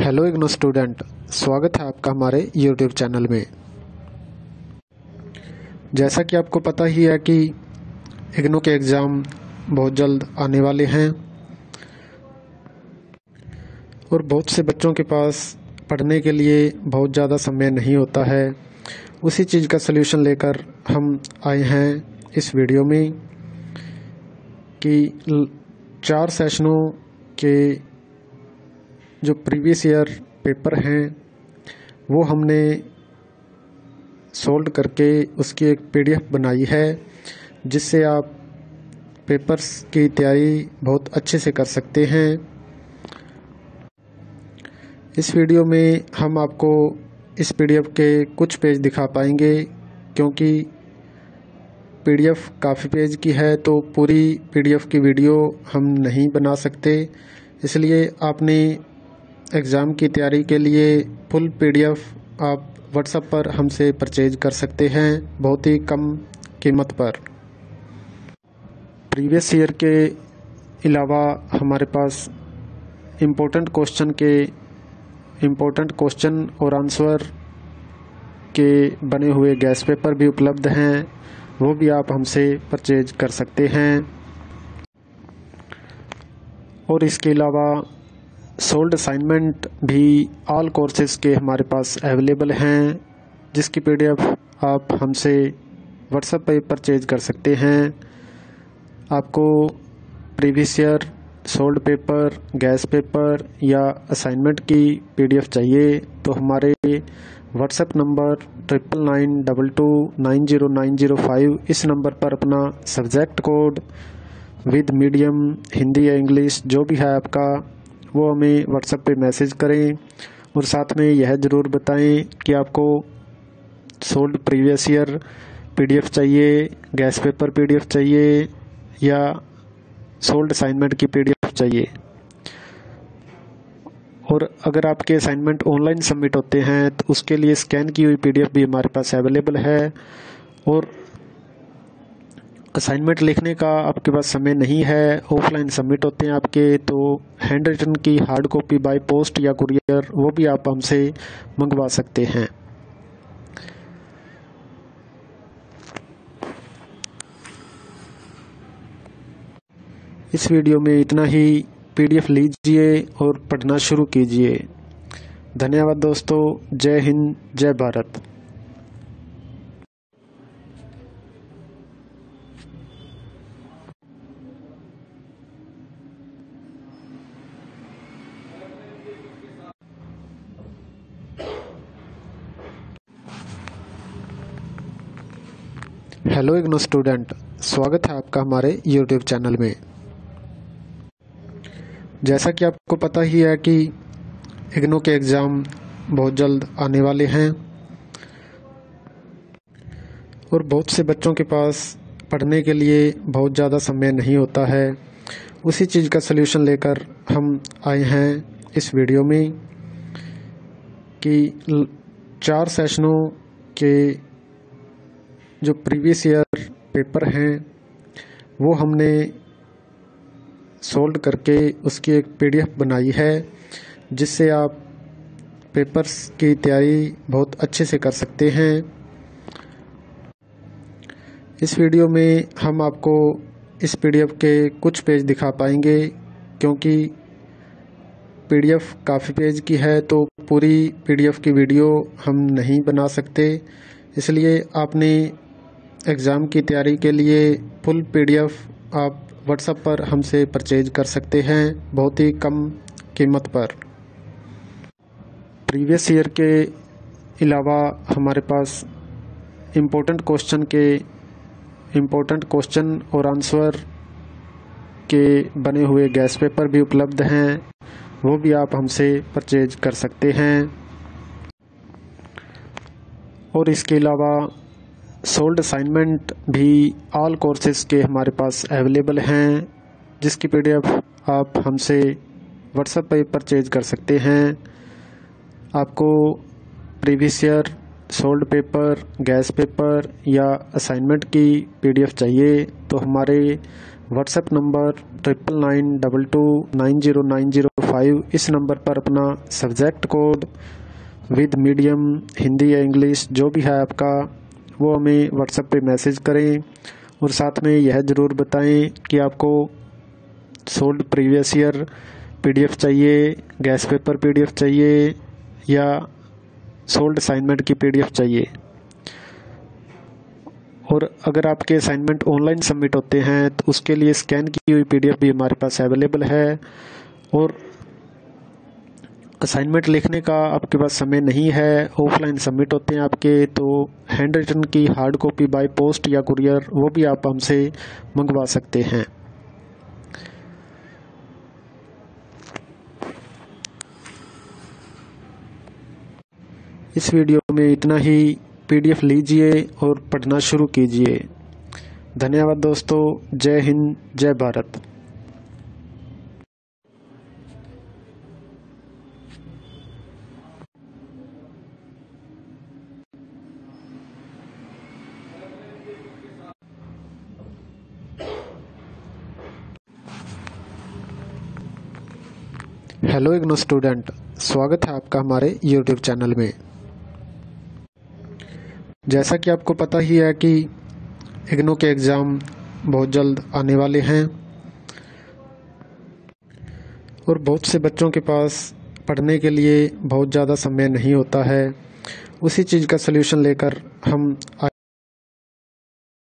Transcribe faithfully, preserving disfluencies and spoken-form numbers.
Hello IGNOU student, स्वागत है आपका हमारे यूट्यूब चैनल में। जैसा कि आपको पता ही है कि इग्नू के एग्ज़ाम बहुत जल्द आने वाले हैं और बहुत से बच्चों के पास पढ़ने के लिए बहुत ज़्यादा समय नहीं होता है। उसी चीज़ का सलूशन लेकर हम आए हैं इस वीडियो में कि चार सेशनों के जो प्रीवियस ईयर पेपर हैं वो हमने सोल्व करके उसकी एक पीडीएफ बनाई है, जिससे आप पेपर्स की तैयारी बहुत अच्छे से कर सकते हैं। इस वीडियो में हम आपको इस पीडीएफ के कुछ पेज दिखा पाएंगे, क्योंकि पीडीएफ काफ़ी पेज की है तो पूरी पीडीएफ की वीडियो हम नहीं बना सकते। इसलिए आपने एग्ज़ाम की तैयारी के लिए फुल पीडीएफ आप व्हाट्सएप पर हमसे परचेज कर सकते हैं बहुत ही कम कीमत पर। प्रीवियस ईयर के अलावा हमारे पास इम्पोर्टेंट क्वेश्चन के इम्पोर्टेंट क्वेश्चन और आंसर के बने हुए गैस पेपर भी उपलब्ध हैं, वो भी आप हमसे परचेज कर सकते हैं। और इसके अलावा सोल्ड असाइनमेंट भी ऑल कोर्सेज़ के हमारे पास अवेलेबल हैं, जिसकी पीडीएफ आप हमसे व्हाट्सएप पर परचेज कर सकते हैं। आपको previous year solved paper, guess paper या असाइनमेंट की पीडीएफ चाहिए तो हमारे WhatsApp number triple nine double two nine zero nine zero five इस नंबर पर अपना subject code with medium Hindi या इंग्लिश जो भी है आपका वो हमें व्हाट्सएप पे मैसेज करें और साथ में यह ज़रूर बताएं कि आपको सोल्ड प्रीवियस ईयर पीडीएफ चाहिए, गैस पेपर पीडीएफ चाहिए या सोल्ड असाइनमेंट की पीडीएफ चाहिए। और अगर आपके असाइनमेंट ऑनलाइन सबमिट होते हैं तो उसके लिए स्कैन की हुई पीडीएफ भी हमारे पास अवेलेबल है। और असाइनमेंट लिखने का आपके पास समय नहीं है, ऑफलाइन सबमिट होते हैं आपके, तो हैंड रिटन की हार्ड कॉपी बाय पोस्ट या कुरियर वो भी आप हमसे मंगवा सकते हैं। इस वीडियो में इतना ही। पीडीएफ लीजिए और पढ़ना शुरू कीजिए। धन्यवाद दोस्तों। जय हिंद, जय भारत। हेलो इग्नू स्टूडेंट, स्वागत है आपका हमारे यूट्यूब चैनल में। जैसा कि आपको पता ही है कि इग्नू के एग्ज़ाम बहुत जल्द आने वाले हैं और बहुत से बच्चों के पास पढ़ने के लिए बहुत ज़्यादा समय नहीं होता है। उसी चीज़ का सलूशन लेकर हम आए हैं इस वीडियो में कि चार सेशनों के जो प्रीवियस ईयर पेपर हैं वो हमने सोल्ड करके उसकी एक पीडीएफ बनाई है, जिससे आप पेपर्स की तैयारी बहुत अच्छे से कर सकते हैं। इस वीडियो में हम आपको इस पीडीएफ के कुछ पेज दिखा पाएंगे, क्योंकि पीडीएफ काफ़ी पेज की है तो पूरी पीडीएफ की वीडियो हम नहीं बना सकते। इसलिए आपने एग्ज़ाम की तैयारी के लिए फुल पीडीएफ आप व्हाट्सएप पर हमसे परचेज कर सकते हैं बहुत ही कम कीमत पर। प्रीवियस ईयर के अलावा हमारे पास इम्पोर्टेंट क्वेश्चन के इम्पोर्टेंट क्वेश्चन और आंसर के बने हुए गैस पेपर भी उपलब्ध हैं, वो भी आप हमसे परचेज कर सकते हैं। और इसके अलावा सोल्ड असाइनमेंट भी ऑल कोर्सेज़ के हमारे पास अवेलेबल हैं, जिसकी पीडीएफ आप हमसे व्हाट्सएप पर परचेज कर सकते हैं। आपको previous year solved paper, guess paper या असाइनमेंट की पीडीएफ चाहिए तो हमारे WhatsApp number triple nine double two nine zero nine zero five, इस नंबर पर अपना subject code with medium Hindi या इंग्लिश जो भी है आपका वो हमें व्हाट्सएप पे मैसेज करें। और साथ में यह ज़रूर बताएं कि आपको सोल्ड प्रीवियस ईयर पीडीएफ चाहिए, गैस पेपर पीडीएफ चाहिए या सोल्ड असाइनमेंट की पीडीएफ चाहिए। और अगर आपके असाइनमेंट ऑनलाइन सबमिट होते हैं तो उसके लिए स्कैन की हुई पीडीएफ भी हमारे पास अवेलेबल है। और असाइनमेंट लिखने का आपके पास समय नहीं है, ऑफलाइन सबमिट होते हैं आपके, तो हैंड रिटन की हार्ड कॉपी बाय पोस्ट या कुरियर वो भी आप हमसे मंगवा सकते हैं। इस वीडियो में इतना ही। पीडीएफ लीजिए और पढ़ना शुरू कीजिए। धन्यवाद दोस्तों। जय हिंद, जय भारत। हेलो इग्नू स्टूडेंट, स्वागत है आपका हमारे यूट्यूब चैनल में। जैसा कि आपको पता ही है कि इग्नू के एग्ज़ाम बहुत जल्द आने वाले हैं और बहुत से बच्चों के पास पढ़ने के लिए बहुत ज़्यादा समय नहीं होता है। उसी चीज़ का सलूशन लेकर हम